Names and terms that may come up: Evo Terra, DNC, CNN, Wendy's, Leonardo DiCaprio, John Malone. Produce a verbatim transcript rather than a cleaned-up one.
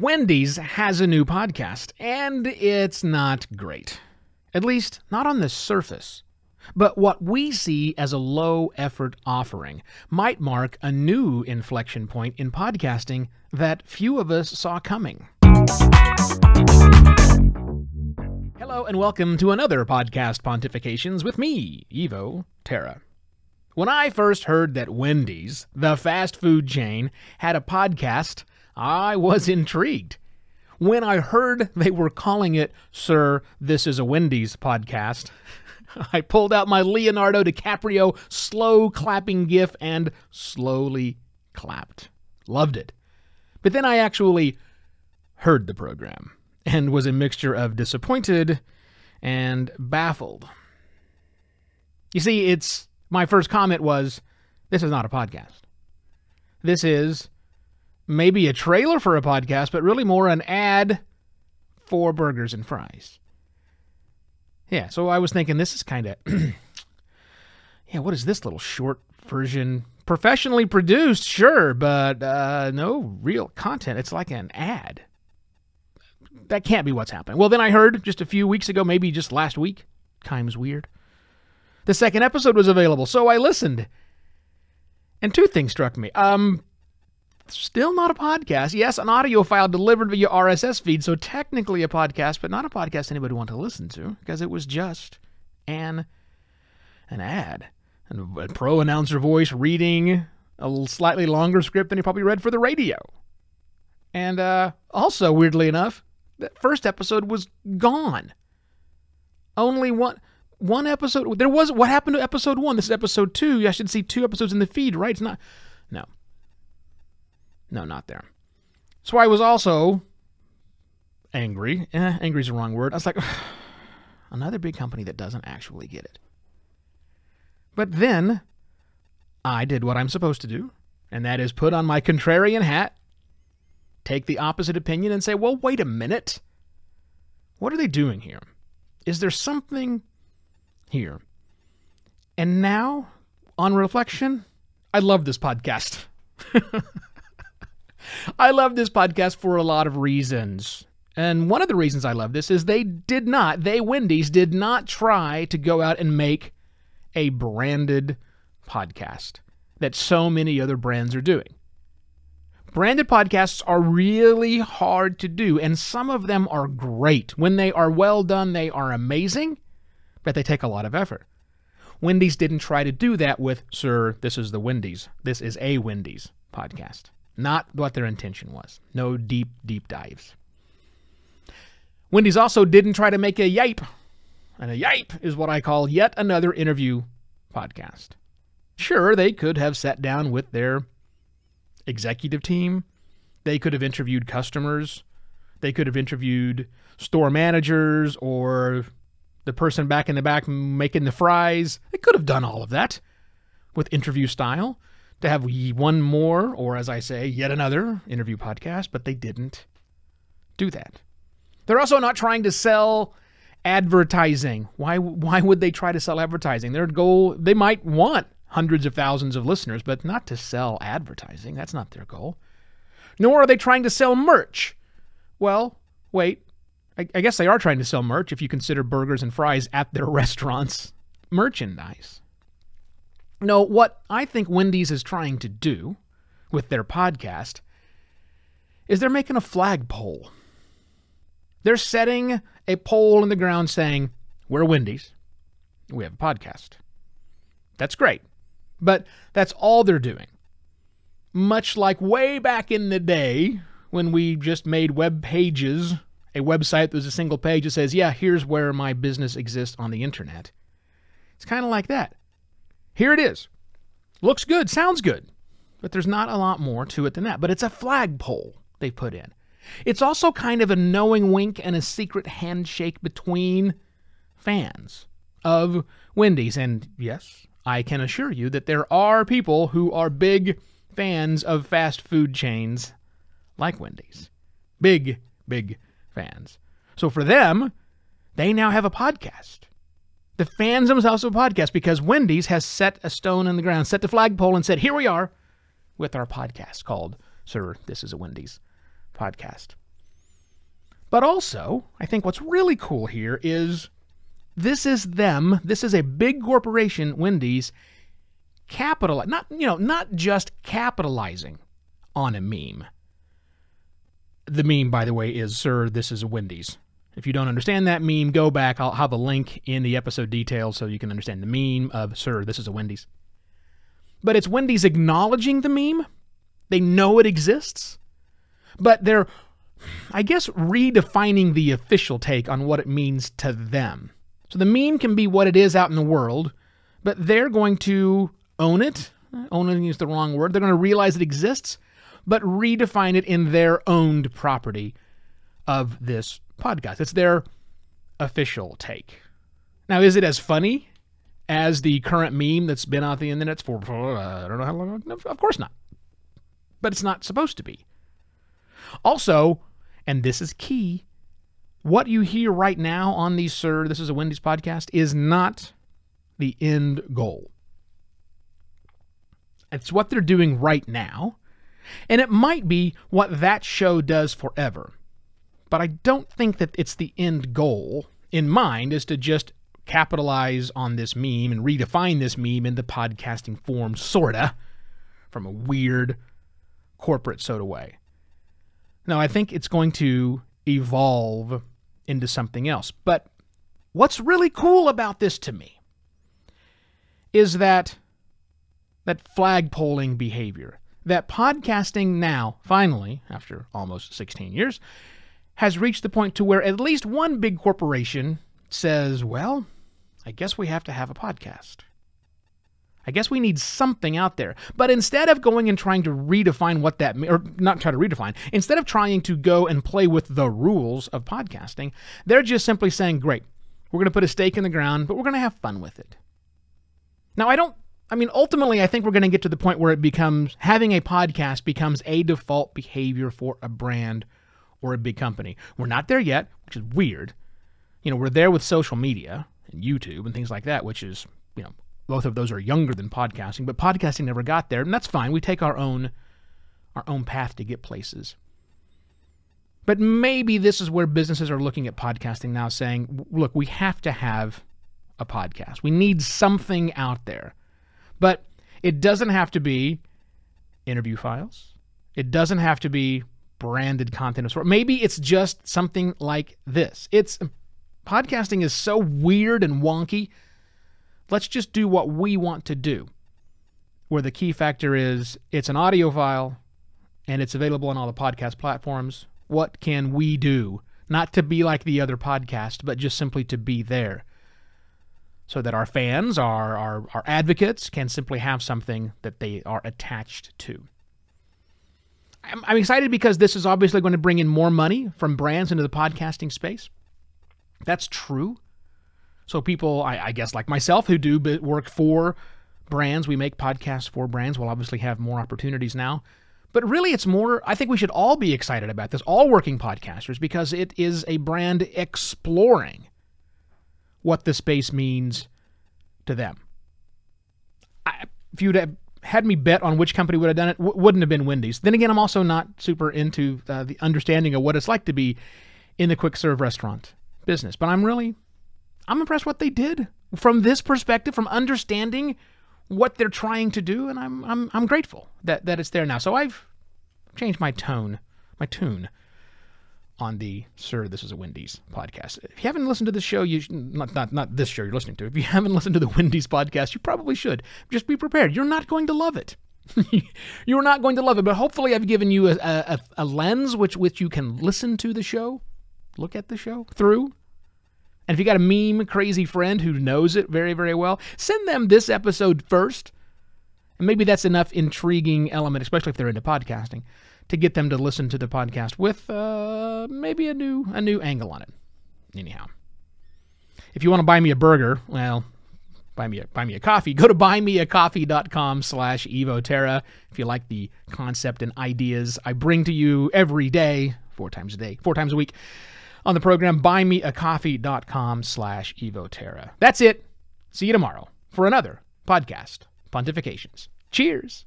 Wendy's has a new podcast, and it's not great. At least, not on the surface. But what we see as a low-effort offering might mark a new inflection point in podcasting that few of us saw coming. Hello and welcome to another Podcast Pontifications with me, Evo Terra. When I first heard that Wendy's, the fast food chain, had a podcast, I was intrigued. When I heard they were calling it, Sir, This is a Wendy's Podcast, I pulled out my Leonardo DiCaprio slow clapping gif and slowly clapped. Loved it. But then I actually heard the program and was a mixture of disappointed and baffled. You see, it's my first comment was, this is not a podcast. This is maybe a trailer for a podcast, but really more an ad for burgers and fries. Yeah, so I was thinking this is kind of, yeah, what is this little short version? Professionally produced, sure, but uh, no real content. It's like an ad. That can't be what's happening. Well, then I heard just a few weeks ago, maybe just last week. Time's weird. The second episode was available, so I listened. And two things struck me. Um, still not a podcast. Yes, an audio file delivered via R S S feed, so technically a podcast, but not a podcast anybody wanted to listen to because it was just an, an ad. And a pro announcer voice reading a slightly longer script than he probably read for the radio. And uh, also, weirdly enough, that first episode was gone. Only one... One episode, there was, what happened to episode one? This is episode two. I should see two episodes in the feed, right? It's not, no. No, not there. So I was also angry. Eh, angry is the wrong word. I was like, another big company that doesn't actually get it. But then I did what I'm supposed to do, and that is put on my contrarian hat, take the opposite opinion and say, well, wait a minute. What are they doing here? Is there something here? And now, on reflection, I love this podcast. I love this podcast for a lot of reasons. And one of the reasons I love this is they did not, they, Wendy's, did not try to go out and make a branded podcast that so many other brands are doing. Branded podcasts are really hard to do, and some of them are great. When they are well done, they are amazing. But they take a lot of effort. Wendy's didn't try to do that with, Sir, this is the Wendy's. This is a Wendy's podcast. Not what their intention was. No deep, deep dives. Wendy's also didn't try to make a yipe. And a yipe is what I call yet another interview podcast. Sure, they could have sat down with their executive team. They could have interviewed customers. They could have interviewed store managers or the person back in the back making the fries. They could have done all of that with interview style to have one more, or as I say, yet another interview podcast, but they didn't do that. They're also not trying to sell advertising. Why, why would they try to sell advertising? Their goal, they might want hundreds of thousands of listeners, but not to sell advertising. That's not their goal. Nor are they trying to sell merch. Well, wait. I guess they are trying to sell merch if you consider burgers and fries at their restaurants merchandise. No, what I think Wendy's is trying to do with their podcast is they're making a flagpole. They're setting a pole in the ground saying, we're Wendy's. We have a podcast. That's great. But that's all they're doing. Much like way back in the day when we just made web pages, a website that was a single page that says, yeah, here's where my business exists on the internet. It's kind of like that. Here it is. Looks good, sounds good, but there's not a lot more to it than that. But it's a flagpole they put in. It's also kind of a knowing wink and a secret handshake between fans of Wendy's. And yes, I can assure you that there are people who are big fans of fast food chains like Wendy's. Big, big fans. So for them, they now have a podcast. The fans themselves have a podcast because Wendy's has set a stone in the ground, set the flagpole and said, here we are with our podcast called, Sir, This is a Wendy's Podcast. But also, I think what's really cool here is this is them. This is a big corporation, Wendy's, capitalize, not, you know, not just capitalizing on a meme. The meme, by the way, is, sir, this is a Wendy's. If you don't understand that meme, go back. I'll have a link in the episode details so you can understand the meme of, sir, this is a Wendy's. But it's Wendy's acknowledging the meme. They know it exists. But they're, I guess, redefining the official take on what it means to them. So the meme can be what it is out in the world, but they're going to own it. Owning is the wrong word. They're going to realize it exists, but redefine it in their owned property of this podcast. It's their official take. Now, is it as funny as the current meme that's been on the internet for, I don't know how long? Of course not. But it's not supposed to be. Also, and this is key, what you hear right now on the Sir, This Is a Wendy's podcast is not the end goal. It's what they're doing right now, and it might be what that show does forever. But I don't think that it's the end goal in mind is to just capitalize on this meme and redefine this meme into podcasting form, sorta, from a weird corporate soda way. No, I think it's going to evolve into something else. But what's really cool about this to me is that that flagpoling behavior, that podcasting now, finally, after almost sixteen years, has reached the point to where at least one big corporation says, well, I guess we have to have a podcast. I guess we need something out there. But instead of going and trying to redefine what that means, or not try to redefine, instead of trying to go and play with the rules of podcasting, they're just simply saying, great, we're going to put a stake in the ground, but we're going to have fun with it. Now, I don't, I mean, ultimately, I think we're going to get to the point where it becomes, having a podcast becomes a default behavior for a brand or a big company. We're not there yet, which is weird. You know, we're there with social media and YouTube and things like that, which is, you know, both of those are younger than podcasting, but podcasting never got there, and that's fine. We take our own our own path to get places. But maybe this is where businesses are looking at podcasting now saying, look, we have to have a podcast. We need something out there. But it doesn't have to be interview files. It doesn't have to be branded content of sort. Maybe it's just something like this. It's podcasting is so weird and wonky. Let's just do what we want to do, where the key factor is it's an audio file and it's available on all the podcast platforms. What can we do? Not to be like the other podcast, but just simply to be there so that our fans, our, our, our advocates can simply have something that they are attached to. I'm, I'm excited because this is obviously going to bring in more money from brands into the podcasting space. That's true. So people, I, I guess like myself, who do work for brands, we make podcasts for brands, we'll obviously have more opportunities now. But really it's more, I think we should all be excited about this, all working podcasters, because it is a brand exploring what the space means to them. I, if you'd have had me bet on which company would have done it, w wouldn't have been Wendy's. Then again, I'm also not super into uh, the understanding of what it's like to be in the quick serve restaurant business, but I'm really... I'm impressed what they did from this perspective, from understanding what they're trying to do, and I'm I'm I'm grateful that that it's there now. So I've changed my tone, my tune on the Sir, This Is a Wendy's podcast. If you haven't listened to this show, you not not not this show you're listening to. If you haven't listened to the Wendy's podcast, you probably should. Just be prepared. You're not going to love it. You're not going to love it, but hopefully I've given you a a, a lens which which you can listen to the show, look at the show through. And if you got a meme crazy friend who knows it very, very well, send them this episode first. And maybe that's enough intriguing element, especially if they're into podcasting, to get them to listen to the podcast with uh, maybe a new a new angle on it. Anyhow, if you want to buy me a burger, well, buy me a, buy me a coffee. Go to buy me a coffee dot com slash Evo Terra if you like the concept and ideas I bring to you every day, four times a day, four times a week. On the program, buy me a coffee dot com slash Evo Terra. That's it. See you tomorrow for another podcast, Pontifications. Cheers.